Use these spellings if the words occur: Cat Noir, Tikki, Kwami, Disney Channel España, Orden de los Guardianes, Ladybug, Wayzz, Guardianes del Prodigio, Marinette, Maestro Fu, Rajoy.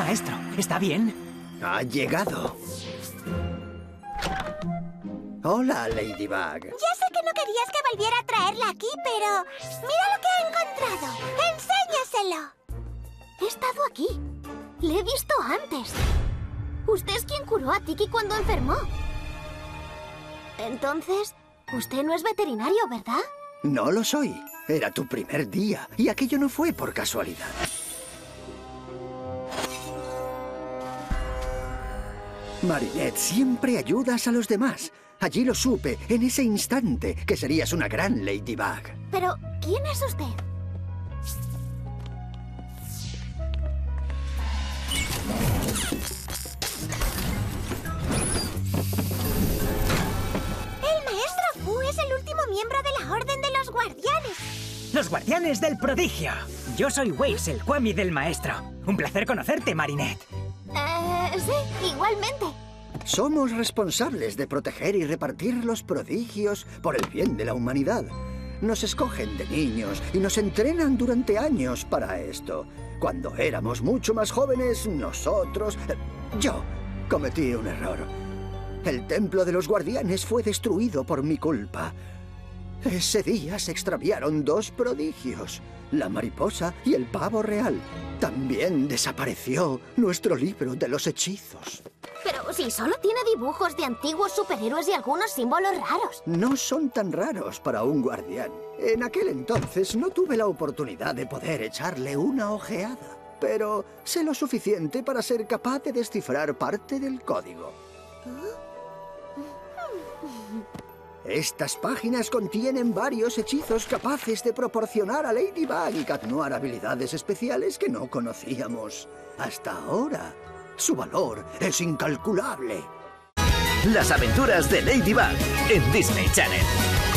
maestro. ¿Está bien? Ha llegado. Hola, Ladybug. Ya sé que no querías que volviera a traerla aquí, pero... ¡mira lo que he encontrado! ¡Enséñaselo! He estado aquí. Le he visto antes. Usted es quien curó a Tikki cuando enfermó. Entonces, usted no es veterinario, ¿verdad? No lo soy. Era tu primer día y aquello no fue por casualidad. Marinette, siempre ayudas a los demás. Allí lo supe, en ese instante, que serías una gran Ladybug. Pero, ¿quién es usted? El Maestro Fu es el último miembro de la Orden de los Guardianes. Los Guardianes del Prodigio. Yo soy Wayzz, el Kwami del Maestro. Un placer conocerte, Marinette. Sí, igualmente. Somos responsables de proteger y repartir los prodigios por el bien de la humanidad. Nos escogen de niños y nos entrenan durante años para esto. Cuando éramos mucho más jóvenes, nosotros... yo cometí un error. El templo de los guardianes fue destruido por mi culpa. Ese día se extraviaron dos prodigios, la mariposa y el pavo real. También desapareció nuestro libro de los hechizos. Pero si solo tiene dibujos de antiguos superhéroes y algunos símbolos raros. No son tan raros para un guardián. En aquel entonces no tuve la oportunidad de poder echarle una ojeada, pero sé lo suficiente para ser capaz de descifrar parte del código. Estas páginas contienen varios hechizos capaces de proporcionar a Ladybug y Cat Noir habilidades especiales que no conocíamos hasta ahora. Su valor es incalculable. Las aventuras de Ladybug en Disney Channel.